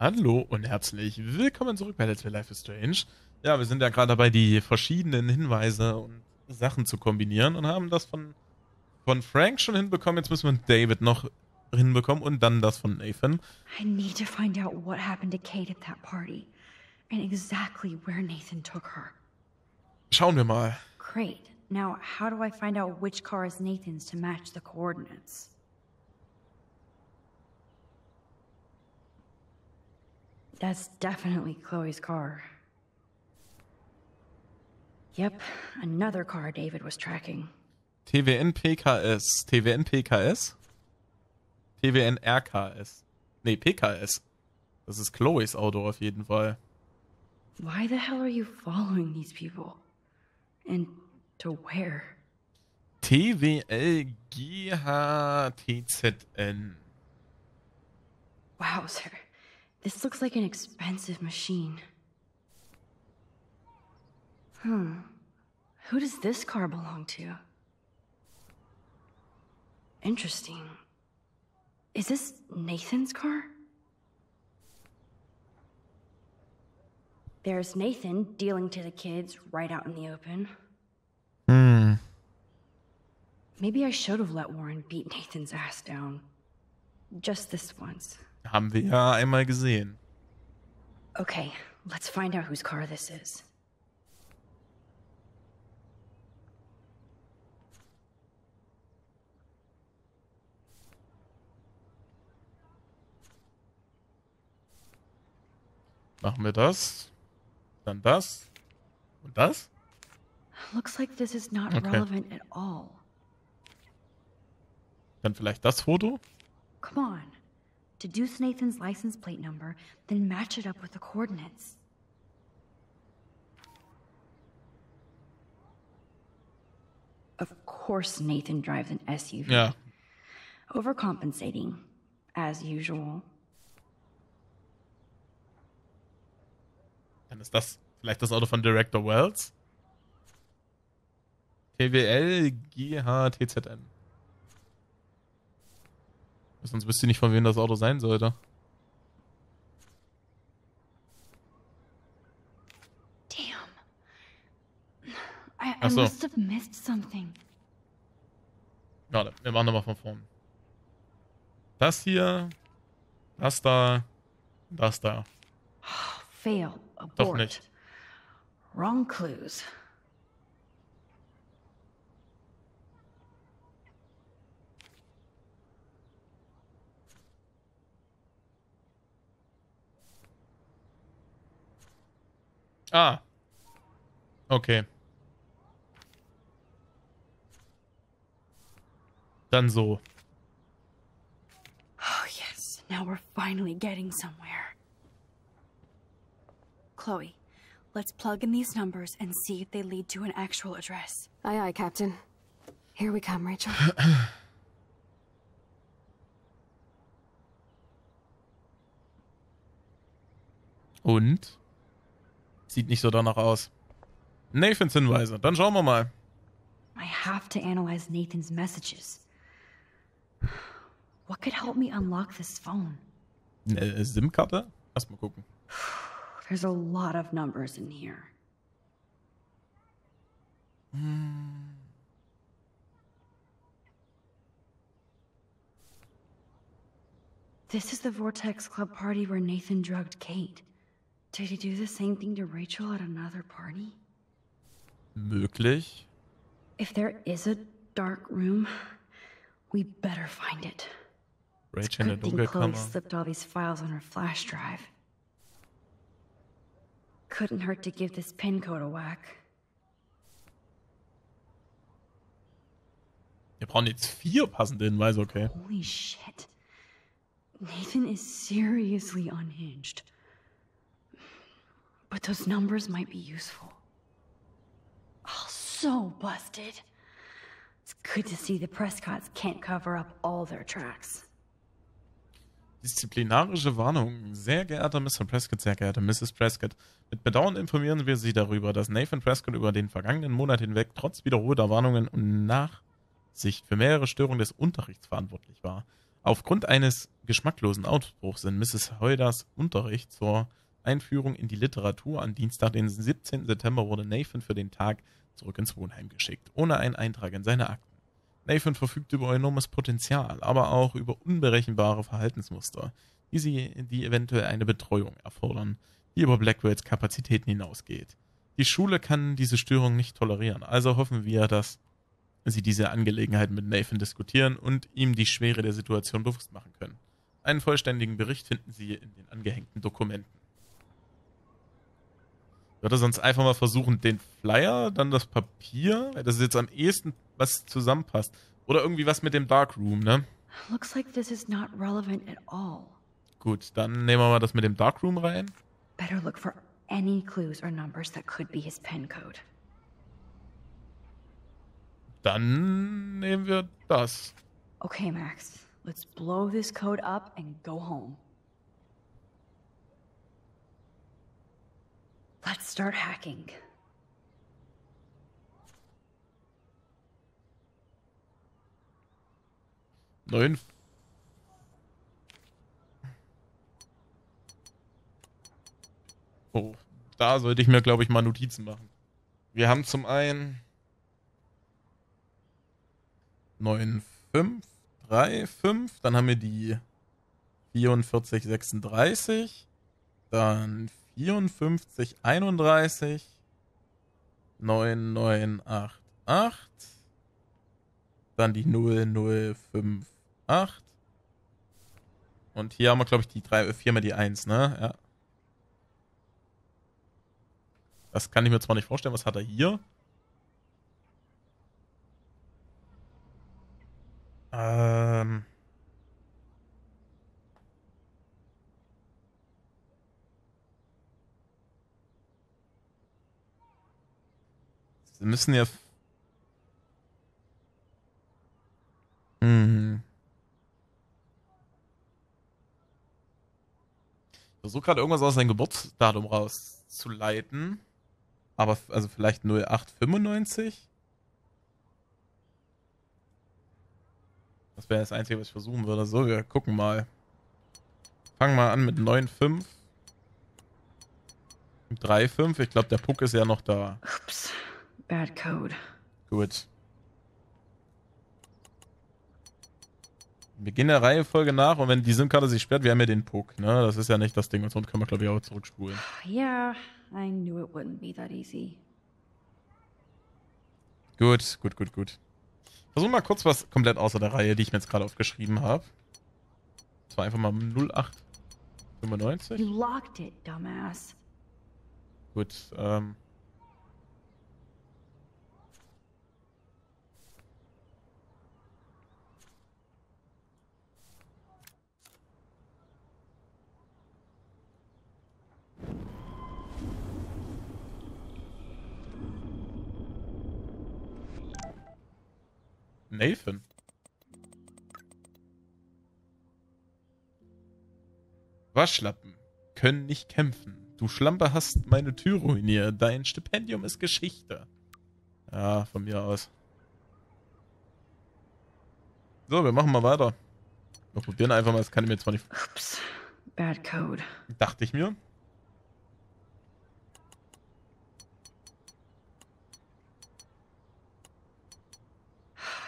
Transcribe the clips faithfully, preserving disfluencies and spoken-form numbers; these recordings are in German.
Hallo und herzlich willkommen zurück bei Let's Play Life is Strange. Ja, wir sind ja gerade dabei, die verschiedenen Hinweise und Sachen zu kombinieren und haben das von, von Frank schon hinbekommen. Jetzt müssen wir David noch hinbekommen und dann das von Nathan. I need to find out what happened to Kate at that party and exactly where Nathan took her. Schauen wir mal. Great. Now, how do I find out which car is Nathan's to match the coordinates? That's definitely Chloe's car. Yep, another car David was tracking. T W N P K S. T W N P K S? T W N R K S. Nee, P K S. Das ist Chloes Auto auf jeden Fall. Why the hell are you following these people? And to where? T W L G H T Z N. Wow, sir. This looks like an expensive machine. Hmm. Who does this car belong to? Interesting. Is this Nathan's car? There's Nathan dealing to the kids right out in the open. Hmm. Maybe I should have let Warren beat Nathan's ass down. Just this once. Haben wir ja einmal gesehen. Okay, let's find out whose car this is. Machen wir das, dann das und das. Looks like this is not relevant at all. Dann vielleicht das Foto? Come on. Deduce Nathan's license plate number, then match it up with the coordinates. Of course Nathan drives an S U V. Yeah. Overcompensating, as usual. Dann ist das vielleicht das Auto von Director Wells? T W L G H T Z N. Sonst wüsste ich nicht, von wem das Auto sein sollte. Damn. I must have missed something. Warte, wir machen nochmal von vorn. Das hier, das da, das da. Oh, fail, abort. Doch nicht. Wrong clues. Ah. Okay. Dann so. Oh yes, now we're finally getting somewhere. Chloe, let's plug in these numbers and see if they lead to an actual address. Aye aye, Captain. Here we come, Rachel. Und? Sieht nicht so danach aus. Nathans Hinweise, dann schauen wir mal. I have to analyze Nathan's messages. What could help me unlock this phone? Eine SIM-Karte? Lass mal gucken. There's a lot of numbers in here. Hm. This is the Vortex Club party where Nathan drugged Kate. Did he do the same thing to Rachel at another party? Möglich. If there is a dark room, we better find it. Rachel in der Dunkelkammer slipped all these files on her flash drive. Couldn't hurt to give this pin code a whack. Wir brauchen jetzt vier passende Hinweise, okay? Holy shit. Nathan is seriously unhinged. But those numbers might be useful. Oh, so busted. It's good to see the Prescotts can't cover up all their tracks. Disziplinarische Warnung. Sehr geehrter Mister Prescott, sehr geehrte Misses Prescott. Mit Bedauern informieren wir Sie darüber, dass Nathan Prescott über den vergangenen Monat hinweg trotz wiederholter Warnungen und Nachsicht für mehrere Störungen des Unterrichts verantwortlich war. Aufgrund eines geschmacklosen Ausbruchs in Misses Heuders Unterricht zur Einführung in die Literatur am Dienstag, den siebzehnten September, wurde Nathan für den Tag zurück ins Wohnheim geschickt, ohne einen Eintrag in seine Akten. Nathan verfügt über enormes Potenzial, aber auch über unberechenbare Verhaltensmuster, die, sie, die eventuell eine Betreuung erfordern, die über Blackwells Kapazitäten hinausgeht. Die Schule kann diese Störung nicht tolerieren, also hoffen wir, dass sie diese Angelegenheit mit Nathan diskutieren und ihm die Schwere der Situation bewusst machen können. Einen vollständigen Bericht finden Sie in den angehängten Dokumenten. Ich würde sonst einfach mal versuchen, den Flyer, dann das Papier, das ist jetzt am ehesten, was zusammenpasst. Oder irgendwie was mit dem Dark Room, ne? Looks like this is not relevant at all. Gut, dann nehmen wir mal das mit dem Dark Room rein. Better look for any clues or numbers that could be his pen code. Dann nehmen wir das. Okay, Max, let's blow this code up and go home. Let's start hacking. Neun. Oh, da sollte ich mir, glaube ich, mal Notizen machen. Wir haben zum einen neun, fünf, drei, fünf. Dann haben wir die vierundvierzig, sechsunddreißig. Dann vierundfünfzig, einunddreißig. neun, neun, acht, acht. Dann die null, null, fünf, acht. Und hier haben wir, glaube ich, die drei, vier mal die eins, ne? Ja. Das kann ich mir zwar nicht vorstellen, was hat er hier? Ähm. Sie müssen ja... Mhm. Ich versuche gerade irgendwas aus seinem Geburtsdatum rauszuleiten. Aber, also vielleicht null acht fünfundneunzig? Das wäre das Einzige, was ich versuchen würde. So, wir gucken mal. Fangen mal an mit neun fünf. drei fünf. Ich glaube, der Puck ist ja noch da. Ups. Bad code. Gut. Wir gehen der Reihenfolge nach und wenn die SIM-Karte sich sperrt, wir haben ja den Puck, ne? Das ist ja nicht das Ding. Und sonst können wir, glaube ich, auch zurückspulen. Ja. Yeah. I knew it wouldn't be that easy. Gut, gut, gut, gut. Versuchen wir mal kurz was komplett außer der Reihe, die ich mir jetzt gerade aufgeschrieben habe. Das war einfach mal null acht fünfundneunzig. You locked it, dumbass. Gut, ähm. Nathan. Waschlappen können nicht kämpfen. Du Schlampe hast meine Tür ruiniert. Dein Stipendium ist Geschichte. Ja, von mir aus. So, wir machen mal weiter. Wir probieren einfach mal. Das kann ich mir zwar nicht... Ups, bad code. Dachte ich mir.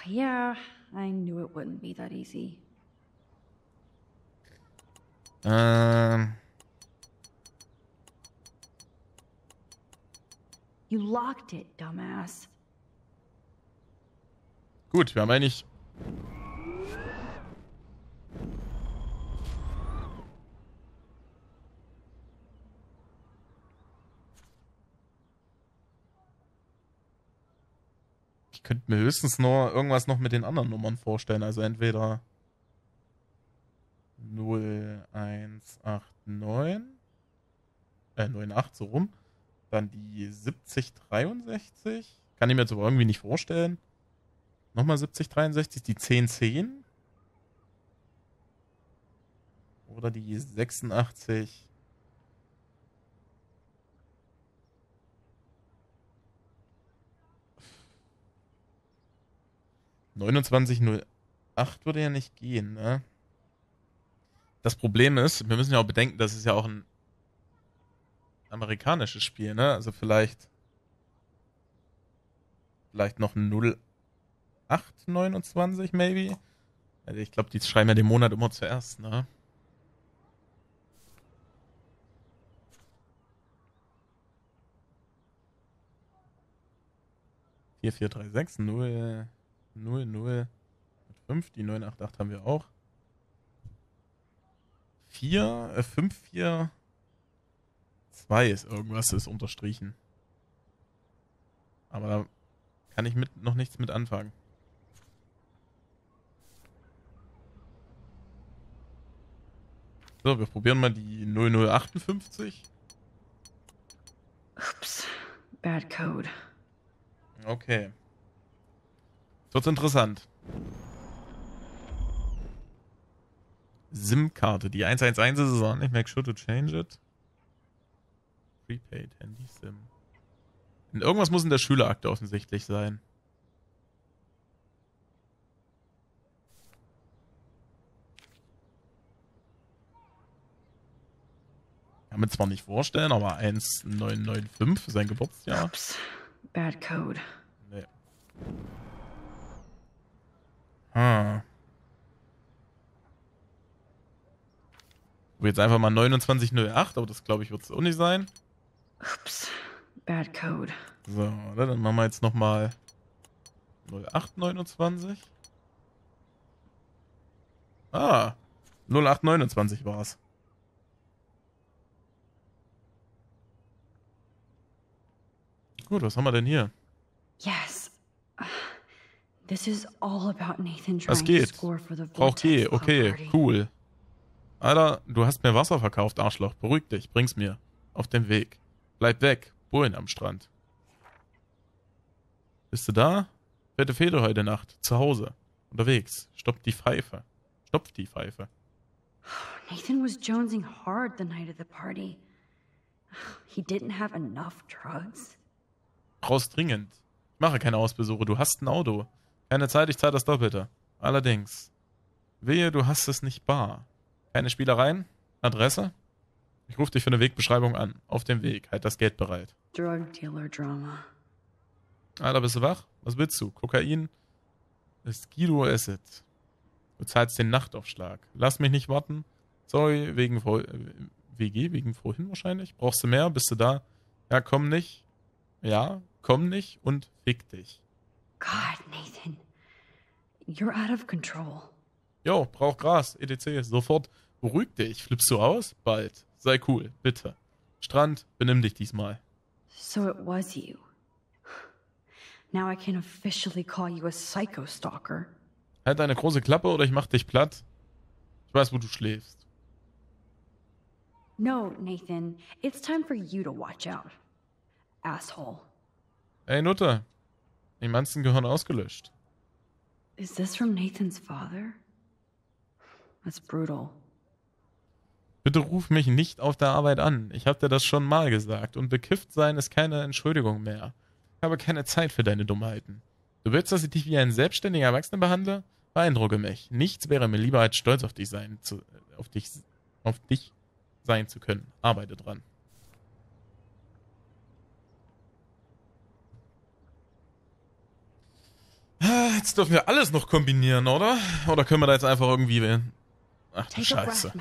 Yeah, I knew it wouldn't be that easy. Um. You locked it, dumbass. Gut, wir haben eigentlich. Könnte mir höchstens nur irgendwas noch mit den anderen Nummern vorstellen. Also entweder null eins acht neun, äh neun acht so rum, dann die siebzig dreiundsechzig, kann ich mir jetzt aber irgendwie nicht vorstellen. Nochmal siebzig dreiundsechzig, die zehn zehn oder die sechsundachtzig. neunundzwanzig null acht würde ja nicht gehen, ne? Das Problem ist, wir müssen ja auch bedenken, das ist ja auch ein amerikanisches Spiel, ne? Also vielleicht vielleicht noch null acht neunundzwanzig, maybe? Also ich glaube, die schreiben ja den Monat immer zuerst, ne? vier vier drei sechs null null null fünf, die neun acht acht haben wir auch. vier, äh, fünf vier zwei ist irgendwas, ist unterstrichen. Aber da kann ich mit noch nichts mit anfangen. So, wir probieren mal die null null acht acht. Ups, bad code. Okay. Das wird's interessant. SIM-Karte. Die eins eins eins ist es auch nicht. Make sure to change it. Prepaid Handy SIM. Und irgendwas muss in der Schülerakte offensichtlich sein. Kann mir zwar nicht vorstellen, aber eins neun neun fünf, sein Geburtsjahr. Ups. Bad code. Nee. Ah. Jetzt einfach mal neunundzwanzig null acht, aber das glaube ich wird es auch nicht sein. Ups. Bad code. So, oder? Dann machen wir jetzt nochmal null acht neunundzwanzig. Ah. null acht neunundzwanzig war es. Gut, was haben wir denn hier? Yes. This is all about Nathan trying to score for the Vortex Club party. Okay, cool. Alter, du hast mir Wasser verkauft, Arschloch. Beruhig dich, bring's mir. Auf den Weg. Bleib weg. Bullen am Strand. Bist du da? Fette Feder heute Nacht. Zu Hause. Unterwegs. Stopp die Pfeife. Stopf die Pfeife. Nathan was jonesing hard the night of the party. He didn't have enough drugs. Brauchst dringend. Ich mache keine Hausbesuche. Du hast ein Auto. Keine Zeit, ich zahle das Doppelte. Allerdings. Wehe, du hast es nicht bar. Keine Spielereien? Adresse? Ich rufe dich für eine Wegbeschreibung an. Auf dem Weg. Halt das Geld bereit. Drug Dealer Drama. Alter, bist du wach? Was willst du? Kokain ist Guido Asset. Du zahlst den Nachtaufschlag. Lass mich nicht warten. Sorry, wegen W G, wegen vorhin wahrscheinlich. Brauchst du mehr? Bist du da? Ja, komm nicht. Ja, komm nicht und fick dich. God, Nathan. You're out of control. Jo, brauch Gras. et cetera. Sofort. Beruhig dich. Flippst du aus? Bald. Sei cool. Bitte. Strand, benimm dich diesmal. So it was you. Now I can officially call you a psycho-stalker. Halt eine große Klappe oder ich mach dich platt. Ich weiß, wo du schläfst. No, Nathan. It's time for you to watch out. Asshole. Ey, Nutte. Die Manzen gehören ausgelöscht. Is this from Nathan's father? That's brutal. Bitte ruf mich nicht auf der Arbeit an. Ich hab dir das schon mal gesagt. Und bekifft sein ist keine Entschuldigung mehr. Ich habe keine Zeit für deine Dummheiten. Du willst, dass ich dich wie einen selbstständigen Erwachsenen behandle? Beeindrucke mich. Nichts wäre mir lieber, als stolz auf dich sein zu, auf dich, auf dich sein zu können. Arbeite dran. Jetzt dürfen wir alles noch kombinieren, oder? Oder können wir da jetzt einfach irgendwie wählen? Ach, du Scheiße.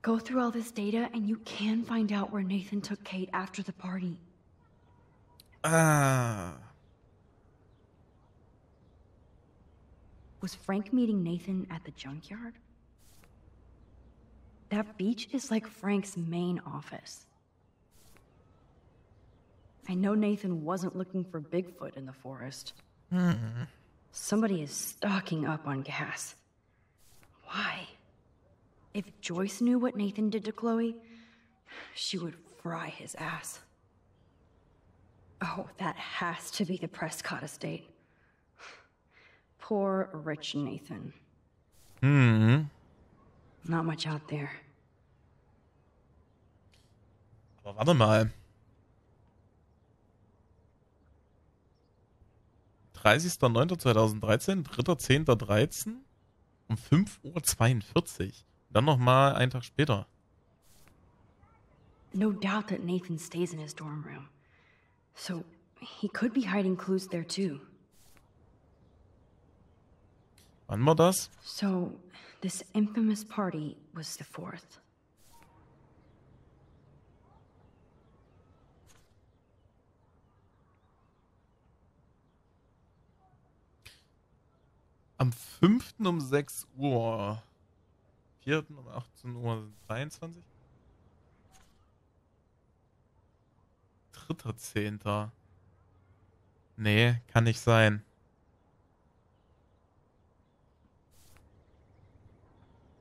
Go through all this data and you can find out where Nathan took Kate after the party. Ah. Was Frank meeting Nathan at the junkyard? That beach is like Frank's main office. I know Nathan wasn't looking for Bigfoot in the forest. Mm-mm. Somebody is stocking up on gas. Why? If Joyce knew what Nathan did to Chloe, she would fry his ass. Oh, that has to be the Prescott estate. Poor, rich Nathan. Hmm. Not much out there. Aber warte mal. dreißigster neunter zweitausenddreizehn, dritter zehnter dreizehn um fünf Uhr zweiundvierzig. Dann nochmal einen Tag später. No doubt that Nathan stays in his dorm room. So he could be hiding clues there too. Wann war das? So this infamous party was the fourth. Am fünften um sechs Uhr. vierten um achtzehn Uhr zweiundzwanzig. dritter zehnter Nee, kann nicht sein.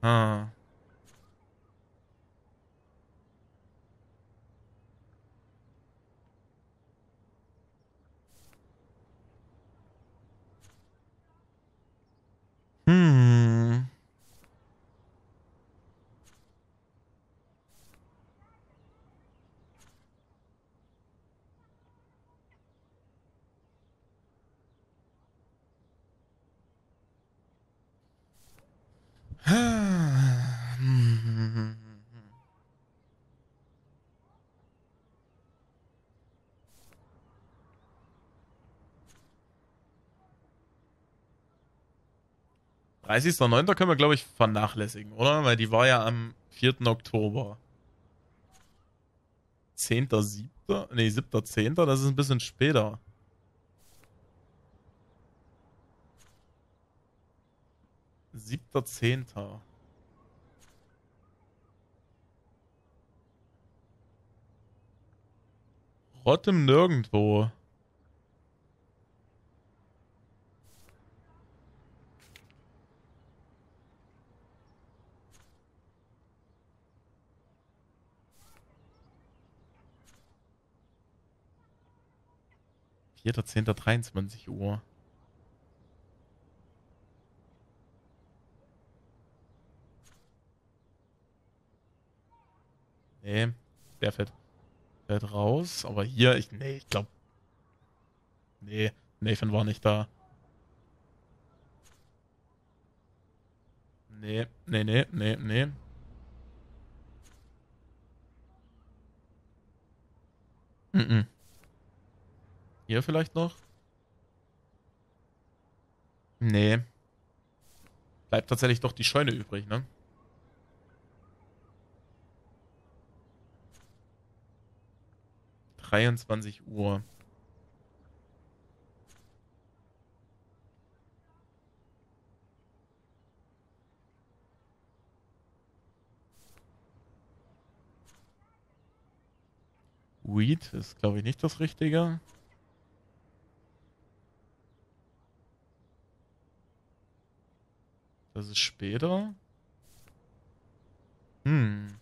Ah. Hm. dreißigster neunter können wir, glaube ich, vernachlässigen, oder? Weil die war ja am vierten Oktober. zehnter siebter Nee, siebter zehnter Das ist ein bisschen später. siebter zehnter Rott im Nirgendwo. vierter zehnter dreiundzwanzig Uhr. Nee, der fährt, fährt raus. Aber hier, ich, nee, ich glaube. Nee, Nathan war nicht da. Nee, nee, nee, nee, nee. Mhm. Hier vielleicht noch? Nee. Bleibt tatsächlich doch die Scheune übrig, ne? dreiundzwanzig Uhr. Weed ist, glaube ich, nicht das Richtige. Das ist später. Hm.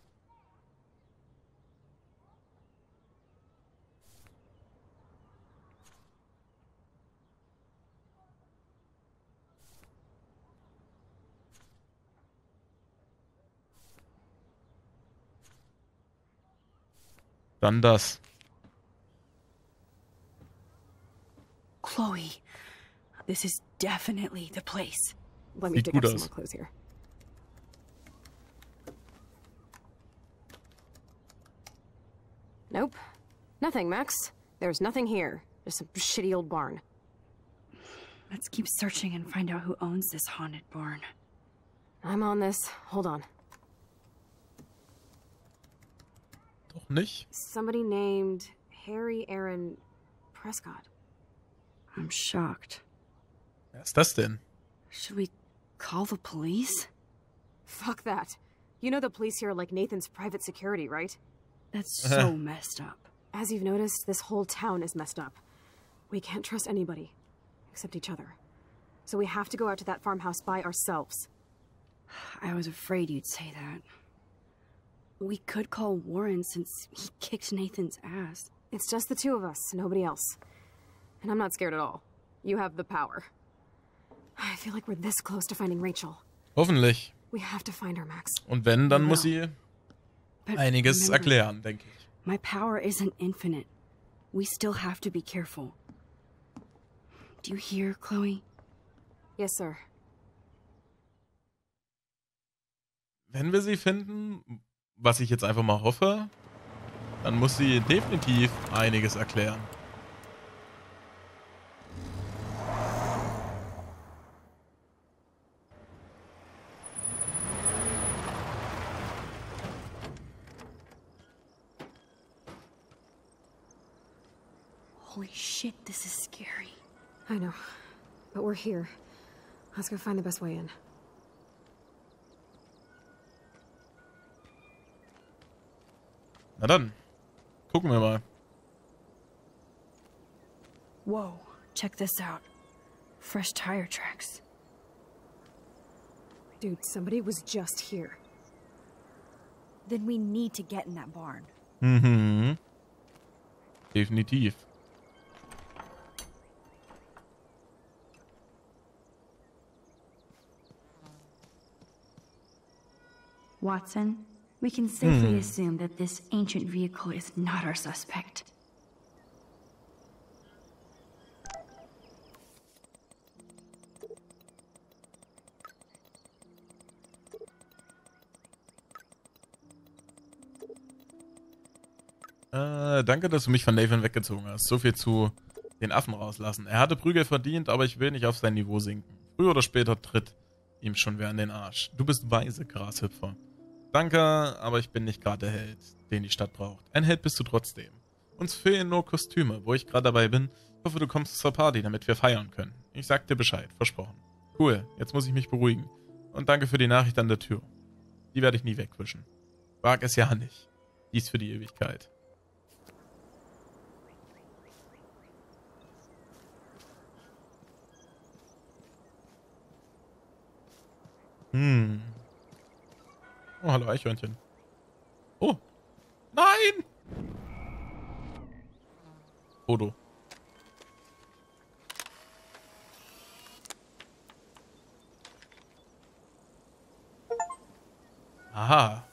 Dann das. Chloe, this is definitely the place. Let me dig up some more clothes here. Nope. Nothing, Max. There's nothing here. Just some shitty old barn. Let's keep searching and find out who owns this haunted barn. I'm on this. Hold on. Doch nicht. Somebody named Harry Aaron Prescott. I'm shocked. Wer ist das denn? Should we call the police? Fuck that. You know the police here are like Nathan's private security, right? That's so messed up. As you've noticed, this whole town is messed up. We can't trust anybody, except each other. So we have to go out to that farmhouse by ourselves. I was afraid you'd say that. We could call Warren since he kicked Nathan's ass. It's just the two of us, nobody else. And I'm not scared at all. You have the power. I feel like we're this close to finding Rachel. Hoffentlich. We have to find her, Max. Und wenn, dann muss sie einiges erklären, denke ich. My power isn't infinite. We still have to be careful. Do you hear, Chloe? Yes, sir. Wenn wir sie finden, was ich jetzt einfach mal hoffe, dann muss sie definitiv einiges erklären. Holy shit, this is scary. I know, but we're here. Let's go find the best way in. Na dann, gucken wir mal. Wow, check this out. Fresh tire tracks. Dude, somebody was just here. Then we need to get in that barn. Mhm. Definitiv. Watson, we can safely hmm. assume that this ancient vehicle is not our suspect. Äh, danke, dass du mich von Nathan weggezogen hast. So viel zu den Affen rauslassen. Er hatte Prügel verdient, aber ich will nicht auf sein Niveau sinken. Früher oder später tritt ihm schon wer an den Arsch. Du bist weise, Grashüpfer. Danke, aber ich bin nicht gerade der Held, den die Stadt braucht. Ein Held bist du trotzdem. Uns fehlen nur Kostüme, wo ich gerade dabei bin. Ich hoffe, du kommst zur Party, damit wir feiern können. Ich sag dir Bescheid, versprochen. Cool, jetzt muss ich mich beruhigen. Und danke für die Nachricht an der Tür. Die werde ich nie wegwischen. Wag es ja nicht. Dies für die Ewigkeit. Hm. Oh, hallo Eichhörnchen. Oh. Nein! Foto. Aha.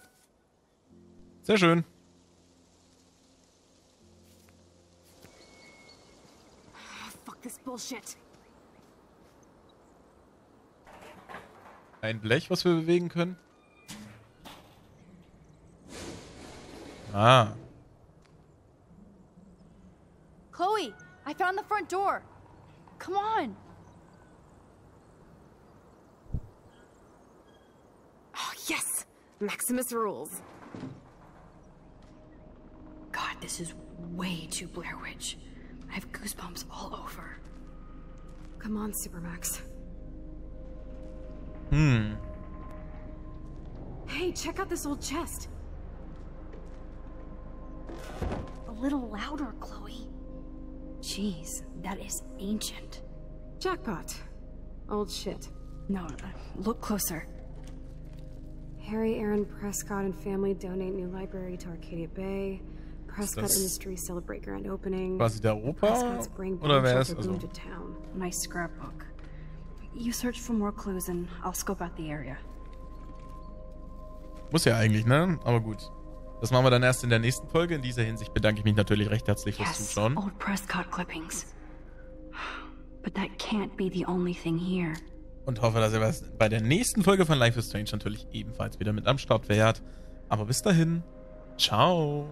Sehr schön. Fuck this bullshit. Ein Blech, was wir bewegen können. Ah. Chloe, I found the front door. Come on. Oh, yes. Maximus rules. God, this is way too Blair Witch. I have goosebumps all over. Come on, Supermax. Hmm. Hey, check out this old chest. A little louder, Chloe. Jeez, that is ancient. Jackpot. Old shit. No, no, look closer. Harry Aaron Prescott and family donate new library to Arcadia Bay. Prescott Industries celebrate grand opening. Was der Opa? Oder wer ist also? My scrapbook. You search for more clues and I'll scope out the area. Muss ja eigentlich, ne? Aber gut. Das machen wir dann erst in der nächsten Folge. In dieser Hinsicht bedanke ich mich natürlich recht herzlich fürs Zuschauen. Old Prescott Clippings. But that can't be the only thing here. Und hoffe, dass ihr bei der nächsten Folge von Life is Strange natürlich ebenfalls wieder mit am Start wärt. Aber bis dahin, ciao.